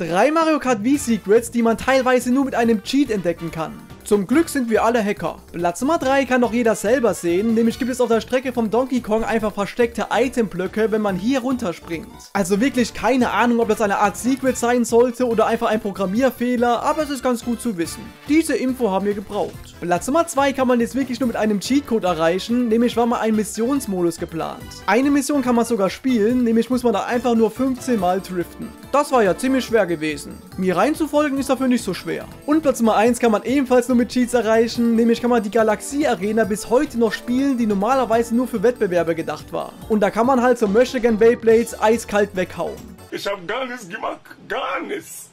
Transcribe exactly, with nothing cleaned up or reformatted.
Drei Mario Kart Wii Secrets, die man teilweise nur mit einem Cheat entdecken kann. Zum Glück sind wir alle Hacker. Platz Nummer drei kann noch jeder selber sehen, nämlich gibt es auf der Strecke vom Donkey Kong einfach versteckte Itemblöcke, wenn man hier runterspringt. Also wirklich keine Ahnung, ob das eine Art Secret sein sollte oder einfach ein Programmierfehler, aber es ist ganz gut zu wissen. Diese Info haben wir gebraucht. Platz Nummer zwei kann man jetzt wirklich nur mit einem Cheatcode erreichen, nämlich war mal ein Missionsmodus geplant. Eine Mission kann man sogar spielen, nämlich muss man da einfach nur fünfzehn Mal driften. Das war ja ziemlich schwer gewesen. Mir reinzufolgen ist dafür nicht so schwer. Und Platz Nummer eins kann man ebenfalls nur mit Cheats erreichen, nämlich kann man die Galaxie-Arena bis heute noch spielen, die normalerweise nur für Wettbewerbe gedacht war. Und da kann man halt so Möchtegern Beyblades eiskalt weghauen. Ich hab gar nichts gemacht, gar nichts.